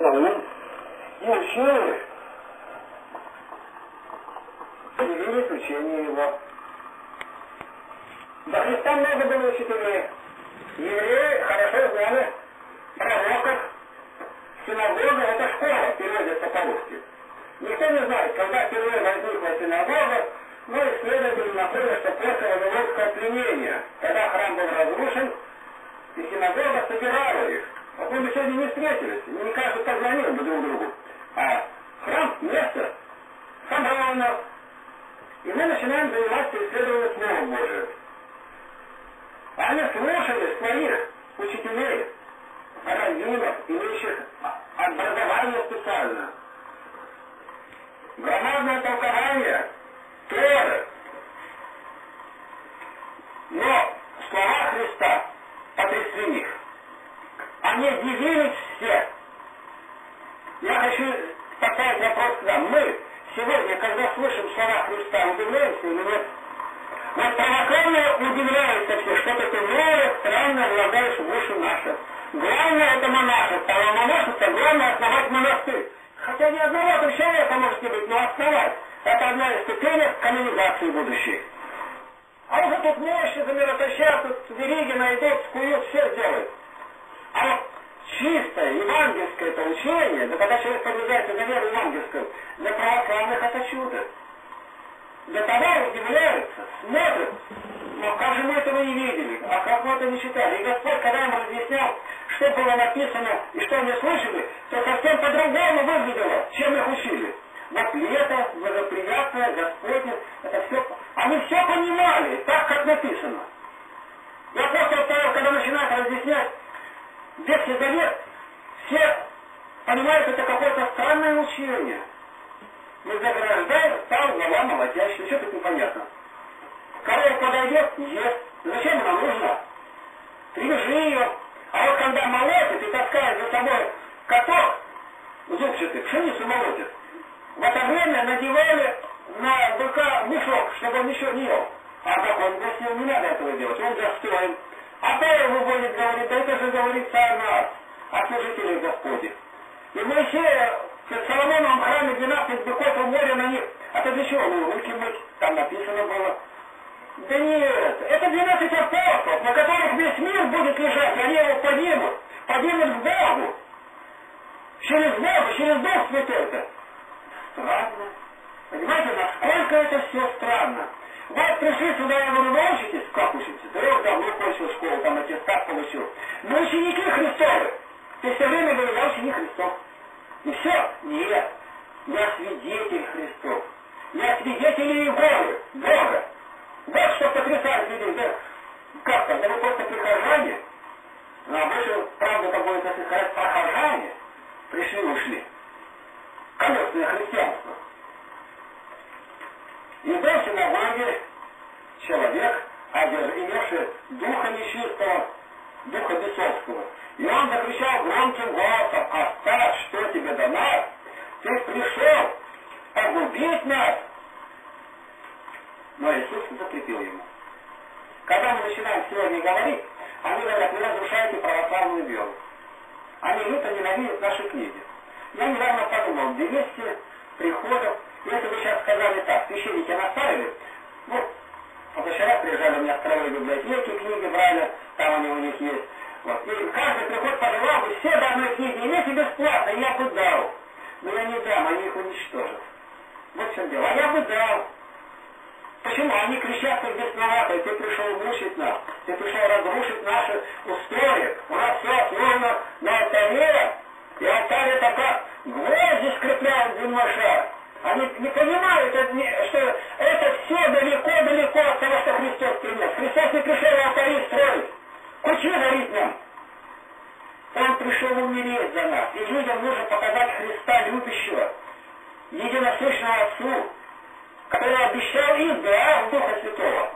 страны и ученые появились учения его. До Христа много было учителей. Евреи хорошо знали пророков. Синагога — это школа, переводится по-русски. Никто не знает, когда впервые возникла синагога, но исследователи находят, что после Вавилонского пленения, когда храм был разрушен, и синагога собирала их. Вот мы сегодня не встретились, не каждый позвонил бы друг другу. А храм — место собрало нас. И мы начинаем заниматься исследованием Слова Божия. Они слушали своих учителей, раввинов, имеющих образование специально. Громадное толкование Торы. Но слова Христа потрясли них. Они дивились все. Я хочу поставить вопрос к нам. Мы сегодня, когда слышим слова Христа, удивляемся или нет? Вот православные удивляются все, что такое новое, странно влагаешь в уши наши. Главное — это монашество, а монашество главное — основать монастырь. Хотя ни одного человека можете быть, но основать. Это одна из ступеней канонизации будущей. А уже тут мощницы миротощат, тут вериги найдут, скуют, все делают. А вот чистое евангельское это учение, да когда человек подвигается на веру евангельскую, для православных это чудо. Для того удивляются, смотрят, но как же мы этого не видели, а как мы это не читали. И Господь, когда им разъяснял, что было написано и что они слышали, то совсем по-другому выглядело, чем их учили. Вот лето, благоприятное, Господне, это все... Они все понимали, так, как написано. И апостол Павел, когда начинает разъяснять Ветхий Завет, все понимают, это какое-то странное учение. Мы заграждаем, стал глава молотящая, что тут непонятно. Корова подойдет, ест. Зачем она нужна? Привяжи ее. А вот когда молотит и таскает за собой каток зубчатый, пшеницу молотит, в это время надевали на быка мешок, чтобы он еще не ел. А как он просил, не надо этого делать, он достоин. А Павел выводит, говорит, да это же говорится о нас, о служителях Господе. И Моисея в Соломоновом храме 12 быков и море на них. А то для чего? Ну, руки мыть, там написано было. Да нет, это 12 апостолов, на которых весь мир будет лежать, и они его поднимут. Поднимут к Богу. Через Бога, через Дух Святой это. Странно. Понимаете, насколько это все странно. Вот пришли сюда, я говорю, вы учитесь? Как учитесь? Да я давно кончил школу, там аттестат получил. Мы ученики Христовы. Ты все время говорил, я ученик Христов. И все? Нет. Я свидетель Христов. Я свидетель Его, Бога. Вот что потрясает людей. Да? Как там? Да вы просто прихожане. Но обычно, правда, как будет, если сказать, прохожане. Пришли и ушли. Колесное христианство. И был в синагоге человек, имевший духа нечистого, духа бесовского. И он закричал громким голосом: «Оставь, что тебе до нас? Ты пришел погубить нас!» Но Иисус закрепил ему. Когда мы начинаем сегодня говорить, они говорят: «Вы разрушаете православную веру». Они люто ненавидят наши книги. Я недавно подумал, 200 приходов, если бы сейчас сказали так, священники наставили, ну, позавчера приезжали у меня в Троевой библиотеке, книги брали, там они у них есть. Вот. И каждый приход пожелал бы все данные книги, имейте бесплатно, я бы дал. Но я не дам, они их уничтожат. Вот в чем дело. А я бы дал. Почему? Они кричат, как бесноватые: ты пришел мучить нас, ты пришел разрушить наши устои, у нас все основано на алтаре, и алтарь — это как гвозди скрепляют земной шар. Они не понимают, что это все далеко-далеко от того, что Христос принес. Христос не пришел алтарь строить. Кучу говорит нам. Он пришел умереть за нас. И людям нужно показать Христа любящего, единосущного Отцу, который обещал им, да, Духа Святого.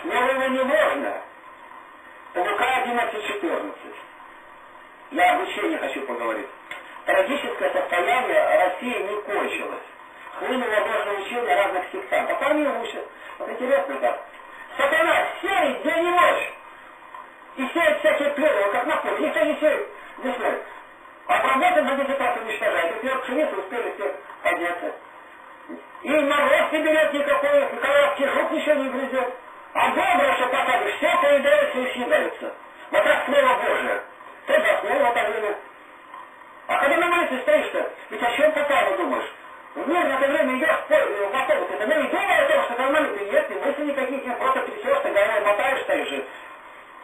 Слово его не можно. Лука 11:14. Я об учении хочу поговорить. Трагическое состояние России не кончилось. Хлынуло Божье учение разных сектантов. А парни учат. Вот интересно так. Сатана сеет день и ночь. И сеет всякие плевы, как на поле. Никто не сеет. Не сеет. А работу будет пытаться уничтожать. Вот я пшеницу успели все подняться. И мороз не берет никакой, никакого тяжок ничего не грызет. А добро, что показывает, все поедается и съедается. Вот так слово Божие. Ты заснул от огня. А когда на улице стоишь-то, ведь о чем попало думаешь? В мир на это время идешь в поле, в автобус. Это не думай о том, что там молитвы нет, и мысли никаких нет, просто трясешься, головой мотаешься и жив.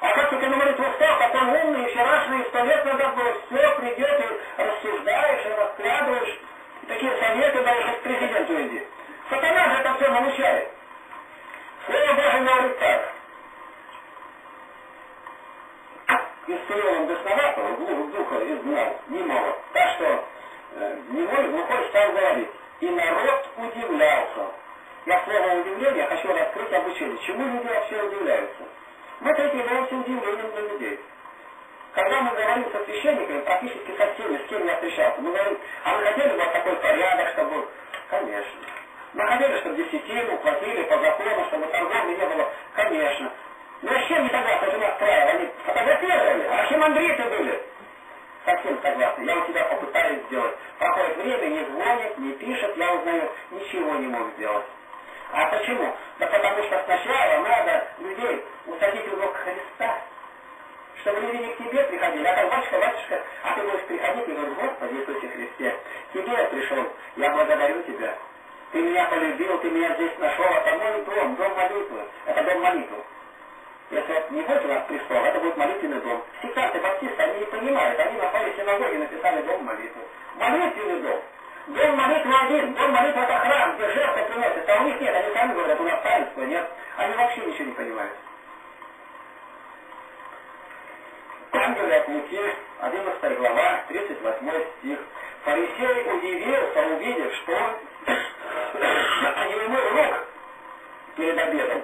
А как только на молитву встал, потом умный, вчерашний, и 100 лет назад было, все придет, и рассуждаешь, и расклядываешь. И такие советы даже к президенту иди. Сатана же это все научает. Слово Божие говорит так. Исцелил он бесноватого, глух духа и знал, немало. Так что немой глухой стал говорить. И народ удивлялся. Я слово удивление хочу раскрыть обучение. Чему люди вообще удивляются? Мы так являемся удивлением для людей. Когда мы говорим со священниками, практически со всеми, с кем я встречался, мы говорим, а мы хотели бы такой порядок, чтобы... Конечно. Мы хотели, чтобы десятину платили по закону, чтобы торговли не было. Конечно. Но с чем не согласны, это у нас правило, они фотографировали, а архимандриты были. Совсем согласны, я у тебя попытаюсь сделать. Проходит время, не звонит, не пишет, я узнаю, ничего не мог сделать. А почему? Да потому что сначала надо людей усадить в ног Христа, чтобы люди не к тебе приходили. А там, батюшка, батюшка, а ты будешь приходить и говоришь, Господи Иисусе Христе, к тебе я пришел, я благодарю тебя. Ты меня полюбил, ты меня здесь нашел, это мой дом, дом молитвы, это дом молитвы. Если не будет у нас престол, это будет молитвенный дом. Сектанты баптисты, они не понимают, они напали в синагоге и написали дом молитвы. Молитвенный дом. Дом молитвы один, дом молитвы это храм, где жертва приносит, а у них нет, они сами говорят, у нас таинства нет, они вообще ничего не понимают. Ангелы от Луки, 11 глава, 38 стих. Фарисей удивился, увидев, что немой рук перед обедом.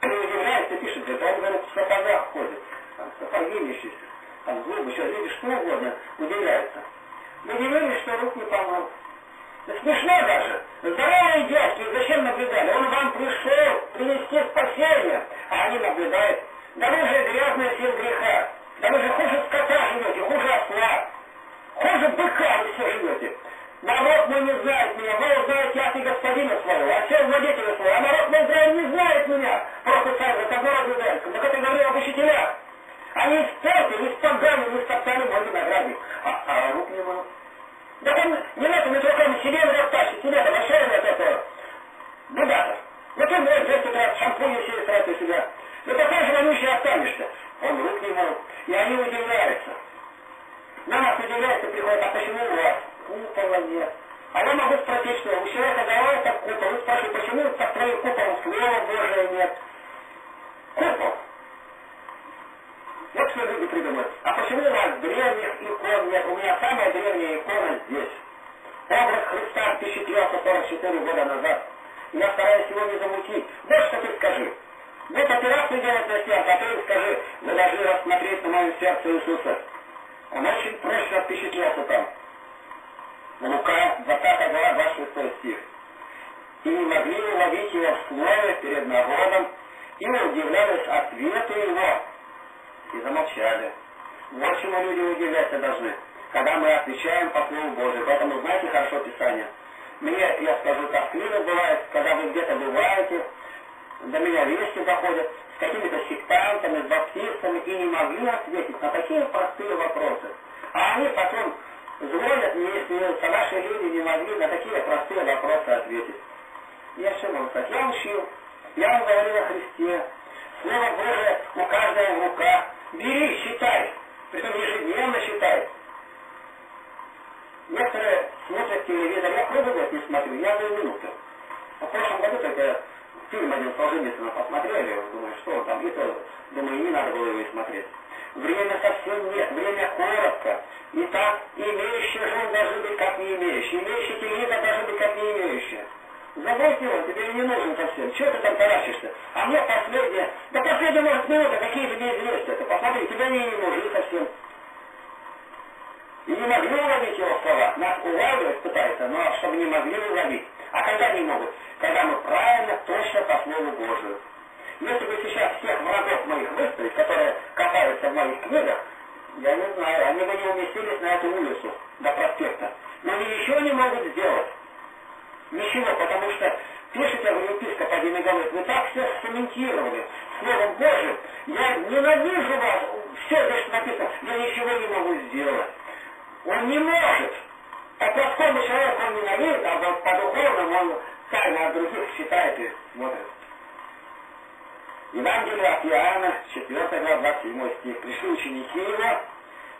Ты удивляешься, пишет, говорит, он говорит, в сапогах ходит, там сапоги мечется, там зубы, еще люди что угодно, удивляются. Мы удивились, что рук не помог. Смешно даже. Здоровые дядьки, зачем наблюдали? Он вам пришел принести спасение, а они наблюдают. Да вы же грязные сил греха, да вы же хуже скота живете, хуже осла, хуже быка вы все живете. Народ мой не знает меня, вы узнаете от и господина своего, а все владетеля своего, а народ мой Израиль не знает меня, просто сам за тобой разъедается, так это говорил об учителях. Они испортили, испоганили, истоптали мой виноградник, а рук не было. Да там не надо между руками себе растащить, тебе обращаем от этого. Ну да, ну ты можешь взять туда шампунь и все сразу себя. Но такой же вонючий останешься. Он рук не мог. И они удивляются. На нас удивляются, приходят, а почему у вас? Купола нет. А я могу спросить, что у человека голова так купол. Вы спрашиваете, почему так твоим куполом слова Божия нет? Купол. Вот что люди придумают. А почему у вас древних икон нет? У меня самая древняя икона здесь. Образ Христа 1344 года назад. Я стараюсь его не замутить. Вот что ты скажи. Вот операцию делать на сердце, а ты скажи, вы должны рассмотреть на моем сердце Иисуса. Он очень прочно впечатлялся там. Лука, 20 глава, 26 стих. И не могли уловить его в слове перед народом, и удивлялись ответу его. И замолчали. Вот чему люди удивляться должны, когда мы отвечаем по слову Божию. Поэтому знаете хорошо Писание. Мне, я скажу, тоскливо бывает, когда вы где-то бываете, до меня вести доходят с какими-то сектантами, с баптистами, и не могли ответить на такие простые вопросы. А они потом звонят мне и смеются, наши люди не могли на такие простые вопросы ответить. Я что могу сказать? Я учил, я вам говорил о Христе. Слово Божие у каждого в руках. Бери, считай, притом ежедневно считай. Некоторые смотрят телевизор, я круглый год не смотрю, я одну минуту. В прошлом году только фильм один Солженицына посмотрели, думаю, что он там, и то, думаю, не надо было его и смотреть. Время совсем нет, время коротко. И так, имеющий жен должен быть как не имеющий, имеющий телевизор должен быть как не имеющий. Забудь его, тебе не нужен совсем. Чего ты там таращишься? А мне последняя... Да последняя, может, минута, какие-то неизвестия. Посмотри, тебе они не нужны совсем. И не могли уловить его слова. Нас улавливать пытаются, но чтобы не могли уловить. А когда не могут? Когда мы правильно, точно по слову Божию. Если бы сейчас всех врагов моих выставить, которые касаются в моих книгах, Я не знаю, они бы не уместились на эту улицу, до проспекта. Но они еще не могут сделать. Ничего, потому что пишет епископ один и говорит, вы так всех сцементировали. Словом Божьим, я ненавижу вас, все здесь написано, я ничего не могу сделать. Он не может. А плохому человеку он ненавидит, а вот по-духовному он тайно от других считает и смотрит. Евангелие от Иоанна, 4 глава, 27 стих. Пришли ученики его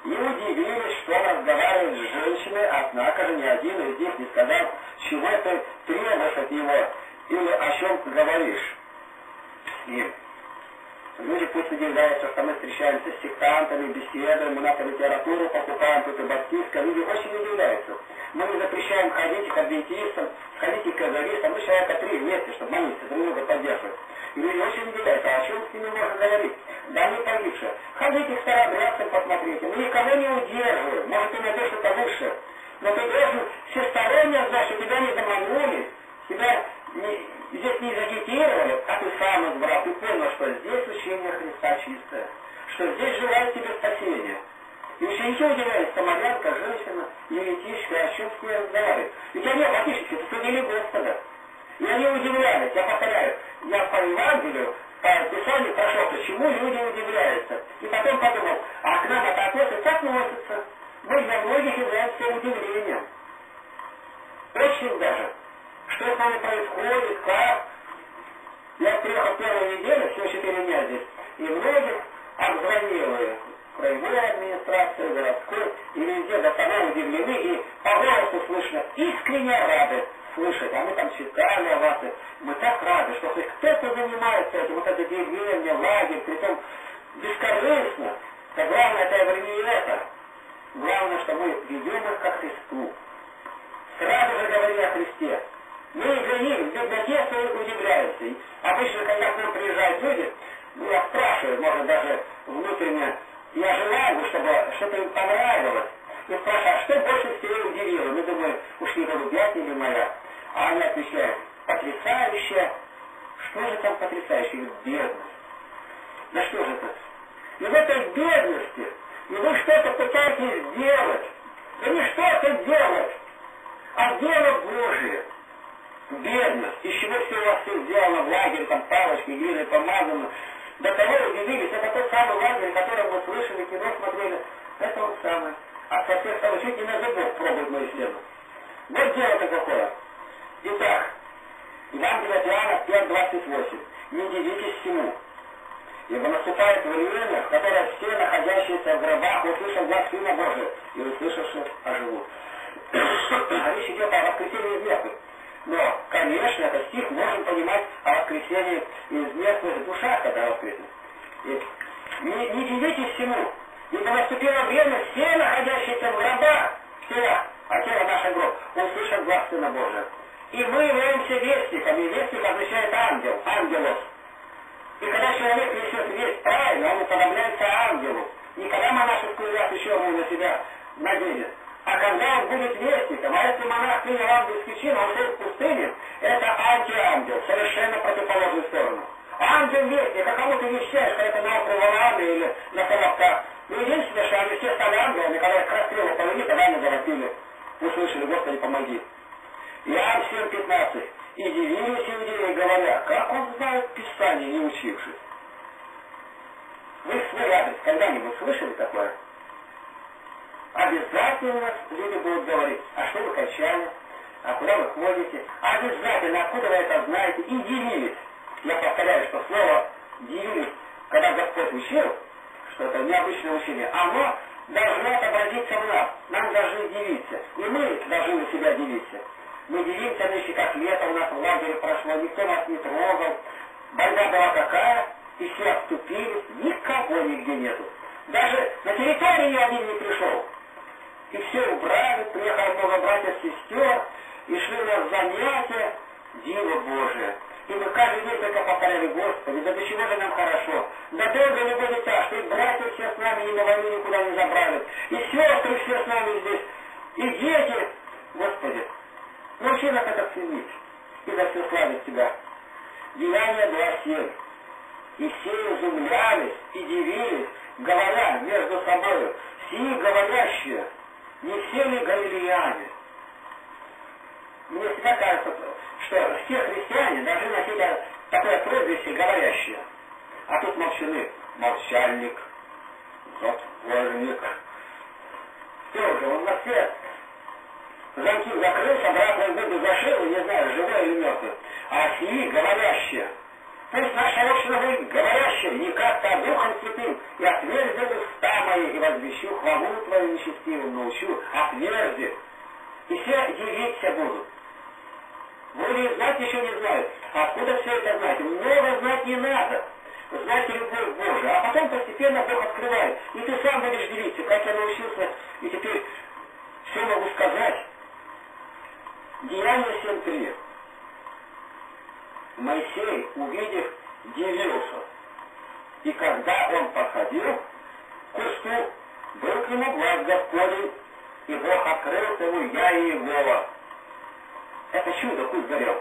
и удивились, что он разговаривает с женщиной, однако же ни один из них не сказал, чего ты требуешь от него, или о чем ты говоришь. И люди пусть удивляются, что мы встречаемся с сектантами, беседуем, мы на литературу покупаем, тут и баптистка, люди очень удивляются. Мы не запрещаем ходить к адвентистам, ходить и к казаристам, мы человека три вместе, чтобы молиться, друг друга поддерживать. И люди очень удивляются, а о чем с ними можно говорить? Да не погибшие. Ходите к старообрядцам, посмотрите, мы никого не удерживаем, может ты найдешь что-то лучше. Но ты должен всесторонне знать, что тебя не заманули, тебя здесь не загитировали, а ты сам избрал, ты понял, что здесь учение Христа чистое, что здесь желает тебе спасения. И ученики удивляются, самарянка, женщина, еретичка, о чем с ней разговаривает. Ведь они фактически судили Господа. И они удивлялись, я повторяю, я по Евангелию, по Писанию прошел, почему люди удивляются. И потом подумал, а к нам это относится, как носится. Мы для многих являемся удивлением. Очень даже. Что с нами происходит, как? Я приехал первую неделю, всего 4 дня здесь, и многих обзвонила краевая администрация, городской, и везде до того удивлены, и по голосу слышно, искренне рады слышать, а мы там читали о вас, мы так рады, что хоть кто-то занимается этим, вот это деревня, лагерь, притом бескорыстно, то главное это говорю не это, главное, что мы ведем их ко Христу. Сразу же говорили о Христе. Мы для них, в библиотеке удивляемся. Обычно, когда к нам приезжают люди, ну, я спрашиваю, может, даже внутренне, я желаю бы, чтобы что-то им понравилось. И спрашиваю, а что больше всего удивило? Мы думаем, уж не голубятня или моя. А они отвечают, потрясающе. Что же там потрясающе? Бедность. Да что же это? И в этой бедности, и вы что-то пытаетесь сделать. Да не что-то делать, а дело Божие. Бедность, из чего все у вас все сделано в лагере, там палочки, глины помазаны. До того удивились, это тот самый лагерь, о котором мы слышали, кино смотрели. Это он самый. А со всех сторон чуть не на зубок пробует мою стену. Вот дело-то какое. Итак, Евангелие от Иоанна 5:28. Не дивитесь всему. Ибо наступает время, в которое все находящиеся в гробах услышат глаз Сына Божия и услышавши оживут. Речь идет о воскресении из мертвых. Но, конечно, этот стих можем понимать о воскресении из мертвых душах, когда воскреснет. Не дивитесь всему, ибо наступило время все находящиеся в гробах, тело наше гроб, услышат глас Сына Божия. И мы являемся вестниками, и вестник означает ангел, ангелос. И когда человек несет весть правильно, он уподобляется ангелу. Не когда монашескую вязь еще он на себя наденет. А когда он будет вестником, а если монах принял ангельский чин, он шел в пустыне, это антиангел, совершенно противоположную сторону. Ангел-вестник, а кому ты вещаешь, что это на острове Валааме или на Соловках? Ну, единственное, что они все стали ангелами, когда их раскрыло полыни, тогда они завопили. Услышали, Господи, помоги. Иоанн 7:15. И дивились иудеи, говоря, как он знает Писание, не учившись. Вы в свой адрес когда-нибудь слышали такое? Обязательно люди будут говорить, а что вы качали, а куда вы ходите, обязательно, откуда вы это знаете, и дивились. Я повторяю, что слово «дивились», когда Господь учил, что это необычное учение, оно должно отобразиться в нас, нам должны дивиться, и мы должны на себя дивиться. Мы дивимся нынче, как лето у нас в лагере прошло, никто нас не трогал, борьба была какая, и все отступились, никого нигде нету. Даже на территории ни один не пришел. И все убрали, приехало много братьев, сестер, и шли у нас занятия, диво Божие. И мы каждый день только повторяли, Господи, да до чего же нам хорошо, да долго не будет так, что и братья все с нами, и на войну никуда не забрали, и сестры все с нами здесь, и дети. Господи, научи нас это ценить, и за все славить Тебя. Деяние 2:7. И все изумлялись, и дивились, говоря между собой, вообще, не все ли галилеяне? Мне всегда кажется, что все христиане должны на себя такое прозвище говорящее. А тут молчаны. Молчальник, затворник. Все же, он на все замки закрылся, обратно губы зашил, не знаю, живой или мертвый. А сии говорящие. Пусть наша община будет говорящая, не как-то Духом Святым. И отверзи уста мои, и возвещу хвалу твою нечестивую, научу, отверзи. И все явиться будут. Более знать еще не знают. Откуда все это знать? Много знать не надо. Знать любовь Божию. А потом постепенно Бог открывает. И ты сам будешь делиться, как я научился. И теперь все могу сказать. Деяние 7:3. Моисей, увидев, дивился. И когда он подходил к кусту, был к нему глаз Господень, и Бог открыл ему Иегова. Это чудо, куст горел.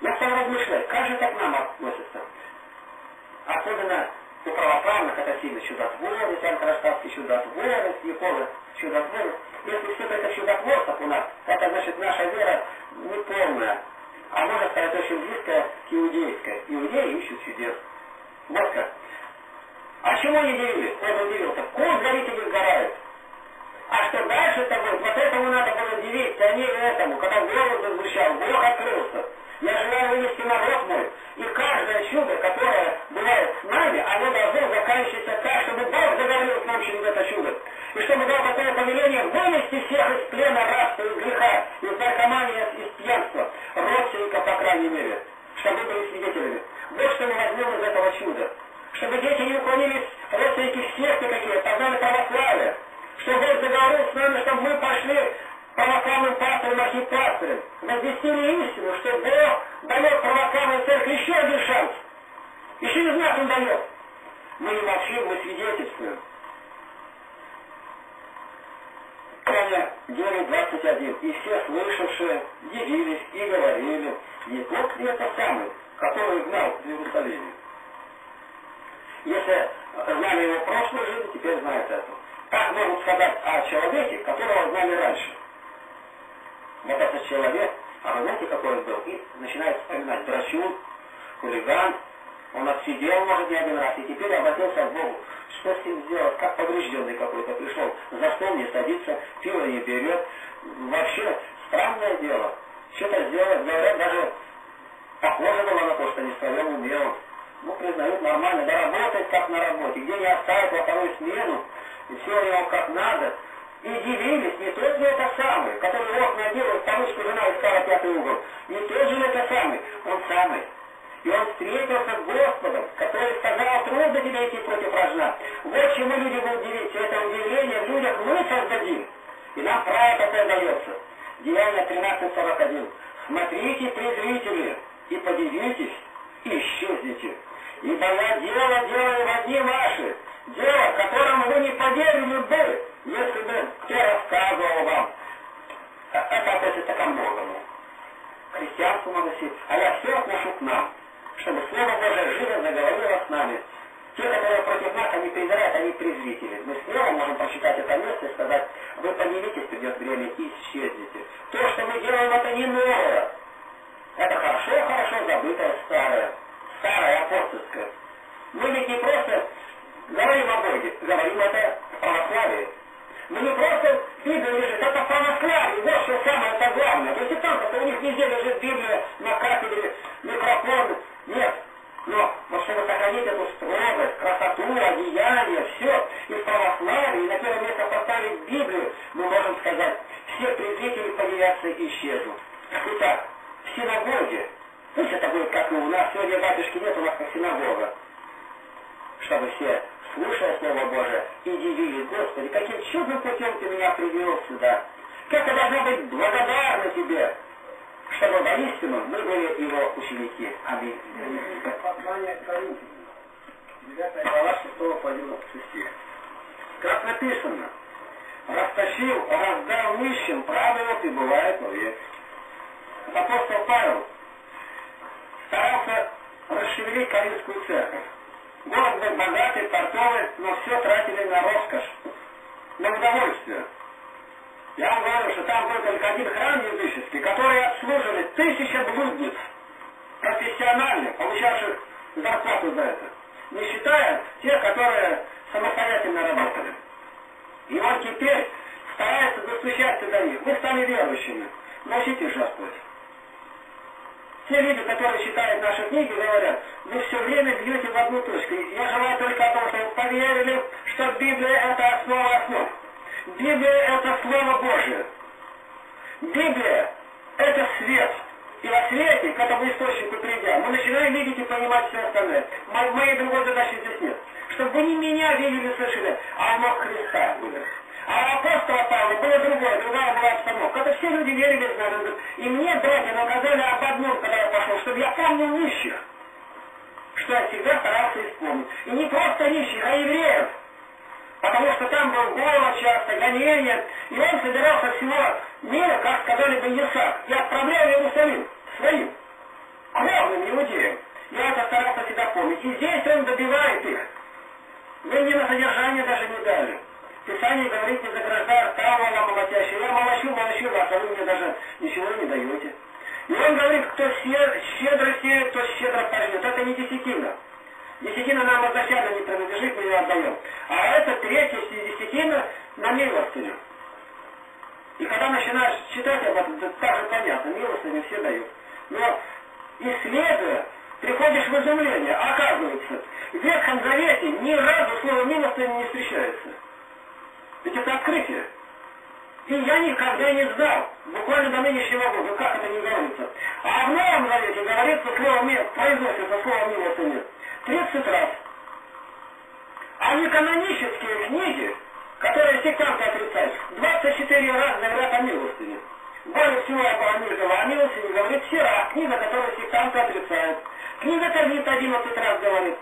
Я стал размышлять, как же так к нам относится? Особенно у православных это сильно чудотворность, антрастатский чудотворность, Иегова чудотворность. Если все это чудотворцев у нас, это значит наша вера неполная. А может сказать очень близко к иудейской. Иудеи ищут чудес. Вот как. А чему они делились? Он удивился. Куст горит и не сгорает. А что дальше-то будет? Вот этому надо было удивиться, а не этому. Когда голос зазвучал, Бог открылся. Я желаю вынести народ мой. И каждое чудо, которое бывает с нами, оно должно заканчиваться так, чтобы Бог заговорил с нами через это чудо. И чтобы дал такое повеление вынести всех из плена, рабства, из греха, из наркомании, из пьянства, родственника, по крайней мере, чтобы были свидетелями. Вот что мы возьмем из этого чуда. Чтобы дети не уклонились, родственники всех никакие, познали православие. Чтобы Бог заговорил с нами, чтобы мы пошли православным пастором, архипастором. Возвестили истину, что Бог дает православной церкви еще один шанс. Еще не знак он дает. Мы не молчим, мы свидетельствуем. Деяния 9:21. И все слышавшие дивились и говорили, не тот ли это самый, который гнал в Иерусалиме? Если знали его прошлую жизнь, теперь знают это. Как могут сказать о человеке, которого знали раньше? Вот этот человек, а вы знаете, какой он был? И начинает вспоминать драчун, хулиган. Он отсидел, может, не один раз, и теперь обратился к Богу. Что с ним сделать? Как поврежденный какой-то пришел. За стол не садится, пиво не берет. Вообще, странное дело. Что-то сделать, говорят, даже похоже было на то, что не своем умел. Ну, признают, нормально. Да работает, как на работе. Где не оставит во вторую смену. И все у него как надо. И дивились, не тот ли это самый, который лох наделал, старушку жена искала пятый угол. Не тот же это самый, он самый. И он встретился с Господом, который сказал, трудно тебе идти против вражда. Вот чему люди будут удивиться. Это удивление в людях мы создадим. И нам право такое дается. Деяние 13:41. Смотрите, презрители, и подивитесь, и исчезните. Ибо я дело делаю в одни ваши, дело, которому вы не поверили бы, если бы кто рассказывал вам. Это относится ко многому. Христианству наносить. А я все отношу к нам. Чтобы Слово Божие живо заговорило с нами. Те, которые против нас, они презирают, они презрители. Мы смело можем прочитать это место и сказать, вы помиритесь, придет время, и исчезнете. То, что мы делаем, это не новое. Это хорошо-хорошо забытое старое, апостольское. Мы ведь не просто говорим о Боге, говорим это в православии. Мы не просто Библия лежит, это православие, вот что самое главное. То есть там, у них везде лежит Библия на кафедре, микрофон. Нет, но чтобы сохранить эту строгость, красоту, одеяние, все, и в православии, и на первое место поставить Библию, мы можем сказать, все презрители появятся и исчезнут. Итак, в синагоге, пусть это будет как и у нас, сегодня батюшки нет, у нас как синагога, чтобы все, слушая Слово Божие, и дивились, Господи, каким чудным путем Ты меня привел сюда, как я должна быть благодарна Тебе, чтобы воистину мы были его ученики. Аминь. Послание к Коринфянам, 9:6-11. Как написано, растащил, раздал нищим, правил пребывает вовек. Апостол Павел старался расшевелить Коринфскую церковь. Город был богатый, портовый, но все тратили на роскошь, на удовольствие. сотрудниц профессиональных, получавших зарплату за это, не считая тех, которые самостоятельно работали. И он теперь старается достучаться до них. Вы стали верующими, научитесь жертвовать. Те люди, которые читают наши книги, говорят: вы все время бьете в одну точку. Я желаю только о том, чтобы вы поверили, что Библия — это основа основ. Библия — это Слово Божие. Библия — это свет. И во свете, к этому источнику придя, мы начинаем видеть и понимать все остальное. Моей другой задачи здесь нет. Чтобы вы не меня видели, слышали, а мог Христа видели. А апостола Павла было другое, другая была обстановка. Это все люди верили, знали. И мне, братья, наказали об одном, когда я пошел, чтобы я помнил нищих, что я всегда старался исполнить. И не просто нищих, а евреев. Потому что там был голод часто, гонение. И он собирался всего мира, как сказали бы Исаак. Я отправлял Иерусалим своим, главным иудеям. Я это старался всегда помнить. И здесь он добивает их. Вы мне на содержание даже не дали. Писание говорит: не заграждая рта вам молотящего. Я молочу вас, а вы мне даже ничего не даете. И он говорит: кто щедро сеет, кто щедро пожнет. Это не десятина. Десятина нам изначально не принадлежит, мы ее отдаем. А это третья десятина на милостыню. И когда начинаешь читать об этом, так же понятно, милостыню все дают. Но исследуя, приходишь в изумление. Оказывается, в Ветхом Завете ни разу слово милостыня не встречается. Ведь это открытие. И я никогда не знал, буквально до нынешнего года, как это не говорится. А в Новом Завете говорится слово «милостыня», произносится слово «милостыня» 30 раз. А неканонические книги, которые сектанты отрицают, 24 раза говорят о милостыне. Более всего о милостыне говорит «Сирах», книга, которую сектанты отрицают. Книга «Товит» 11 раз говорит.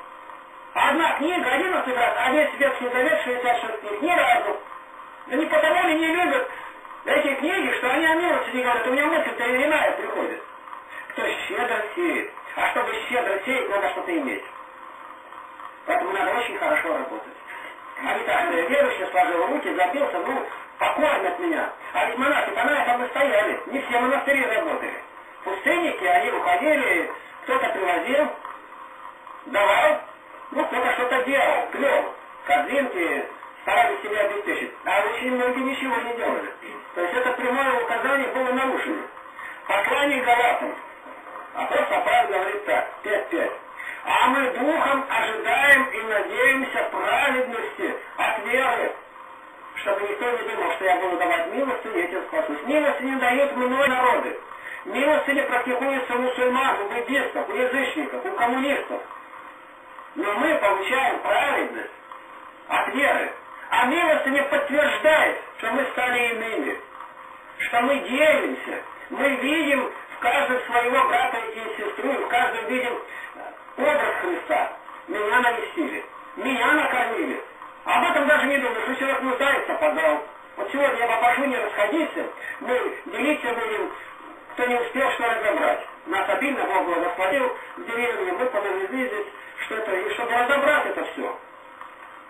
Одна книга 11 раз, а весь Ветхий Завет 66 книг. Ни разу. Да не потому ли не любят эти книги, что они о милостыне говорят. У меня мысль-то иная приходит. Кто щедро сеет. А чтобы щедро сеять, надо что-то иметь. Поэтому надо очень хорошо работать. А не так, что я верующий, сложил руки, забился, ну, покорно от меня. А ведь монахи, понятно, там и стояли. Не все монастыри работали. Пустынники, они уходили, кто-то привозил, давал, ну, кто-то что-то делал, плел, корзинки, старались себя обеспечить. А очень многие ничего не делали. То есть это прямое указание было нарушено. Посланник Галатам. Апостол Павел говорит так, 5:5. А мы духом ожидаем и надеемся праведности от веры, чтобы никто не думал, что я буду давать милостыню, я тебя спасусь. Милостыню дают мной народы. Милостыню практикуется у мусульман, у буддистов, у язычников, у коммунистов. Но мы получаем праведность от веры. А милостыню подтверждает, что мы стали иными, что мы делимся. Мы видим в каждом своего брата и сестру, и в каждом видим образ Христа. Меня навестили, меня накормили. Об этом даже не думаю, что человек нуждается, подал. Вот сегодня я попрошу, не расходиться, мы делиться будем, кто не успел, что разобрать. Нас обильно Бог благословил в деревне, мы понавезли здесь, что это, и чтобы разобрать это все.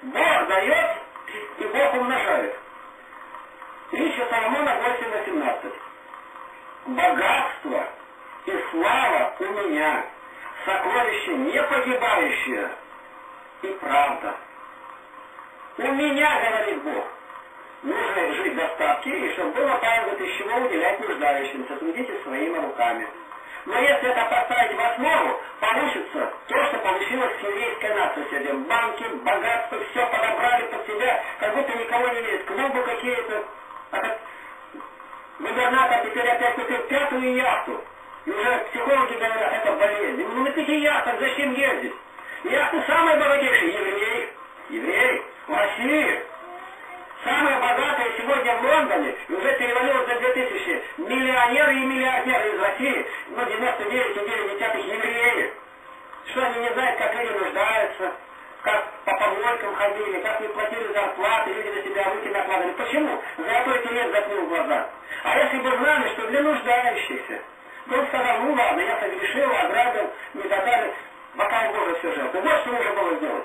Бог дает, и Бог умножает. Речи Соломона 8:18. Богатство и слава у меня. Сокровище не погибающее и правда. У меня, говорит Бог, нужно жить в достатке, и чтобы было правда, из чего уделять нуждающимся, трудитесь своими руками. Но если это поставить в основу, получится то, что получилось с еврейской нацией сегодня. Банки, богатство, все подобрали под себя, как будто никого не верит. Клубы какие-то. Губернатор теперь опять купил пятую яхту. И уже психологи говорят, это болезнь. Ну на пяти яхтах зачем ездить? Яхты самые богатейшие евреи. Евреи. В России. Самые богатые сегодня в Лондоне. И уже перевалилось за 2000. Миллионеры и миллиардеры из России. Ну 99,9 евреи. Что они не знают, как люди нуждаются. Как по помойкам ходили. Как не платили зарплаты. Люди на себя руки накладывали. Почему? Золотой телец закрыл глаза. А если бы знали, что для нуждающихся. Тот сказал, ну ладно, я согрешил, ограбил, не задали, пока у Бога все жертвы. Вот что нужно было сделать.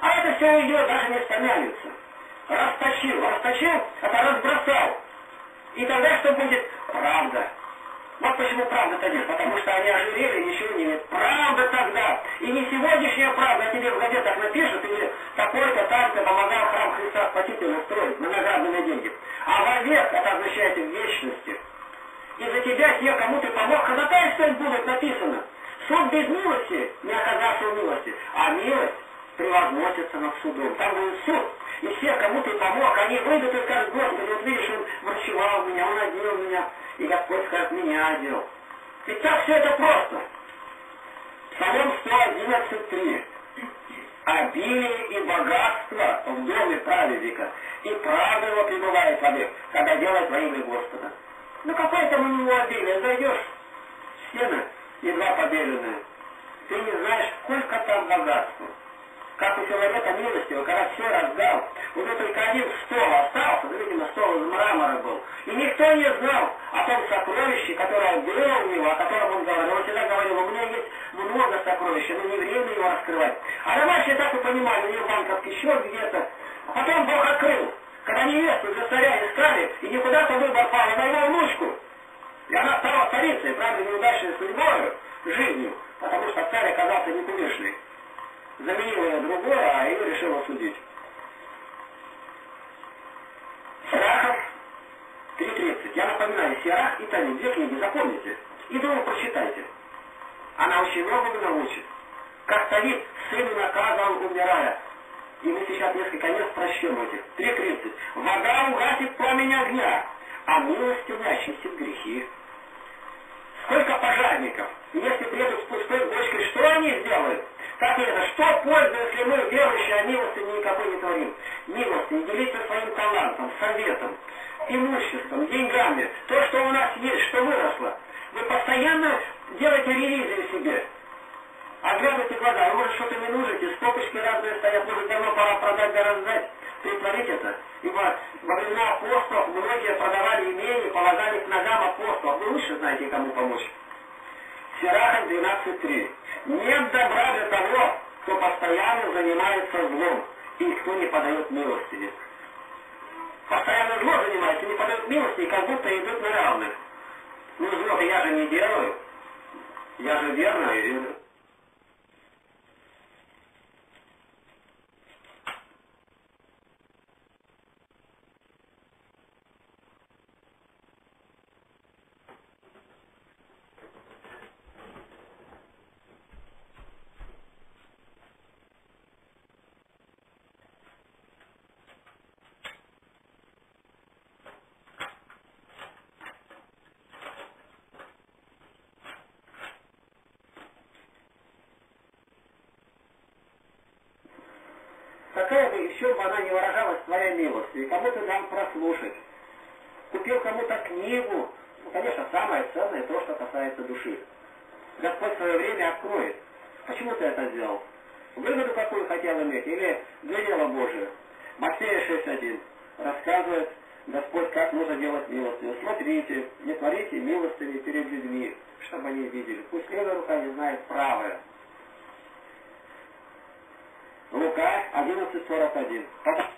А это все уйдет, даже не вспоминается. Расточил, это разбросал. И тогда что будет? Правда. Вот почему правда-то нет, потому что они ожирели, ничего не имеют. Правда тогда, и не сегодняшняя правда, тебе в газетах напишут, или такой-то, так-то помогал храм Христа Спасителя строить на наградные деньги. А вовек это означает в вечности. И за тебя, те, кому ты помог, ходатайствовать будут, написано. Суд без милости, не оказавшего милости, а милость превозносится над судом. Там будет суд. И все, кому ты помог, они выйдут и скажут: Господи, вот видишь, он врачевал меня, он одел меня, и Господь скажет: меня одел. Ведь так все это просто. Псалом 111:3. Обилие и богатство в доме праведника, и правда его пребывает вовек, когда делает во имя Господа. Ну какое там у него обилие? Зайдешь в стены, едва побеленные, ты не знаешь, сколько там богатства. Как у человека милостивого, когда все раздал, уже только один стол остался, видимо, стол из мрамора был. И никто не знал о том сокровище, которое было у него, о котором он говорил. Он всегда говорил: у меня есть много сокровищ, но не время его раскрывать. А раньше так и понимали, у него в банковке еще где-то. А потом Бог открыл, когда невесту для царя искали, и не куда-то выбор пал, а на его внучку. И она стала царицей, правда, неудачной судьбой, жизнью, потому что царь оказался непомешанный. Заменила ее другое, а ее решила судить. Сирахов 3:30. Я напоминаю, Сирах и Танит. Две книги, запомните. И дома прочитайте. Она очень многому научит. Как Танит, сыну наказал, умирая. И мы сейчас несколько мест прочтем этих. 3:30. Вода угасит пламень огня, а милость умящит грехи. Сколько пожарников, если приедут с пустой бочкой, что они сделают? Как это? Что пользы, если мы, верующие, о милости никакой не творим? Милости, не делиться своим талантом, советом, имуществом, деньгами. То, что у нас есть, что выросло. Вы постоянно делаете ревизию себе. Оглядывайте глаза. Вы, может, что-то не нужите, стопочки разные стоят. Может, давно пора продать да раздать. Притворить это. Ибо во времена апостолов многие продавали имение, полагали к ногам апостолов. Вы лучше знаете, кому помочь. Сирахам 12:3. Нет добра для того, кто постоянно занимается злом и кто не подает милости. Постоянно зло занимается, не подает милости, и как будто идут на равных. Ну зло-то я же не делаю. Я же верный. Какая бы еще бы она не выражалась твоя милость, и кому-то нам прослушать. Купил кому-то книгу, ну, конечно, самое ценное то, что касается души. Господь в свое время откроет. Почему ты это сделал? Выгоду какую хотел иметь, или для дела Божия? Матфея 6:1 рассказывает Господь, как нужно делать милостыню. Смотрите, не творите милостыни перед людьми, чтобы они видели. Пусть левая рука не знает правая. Лука 11:41.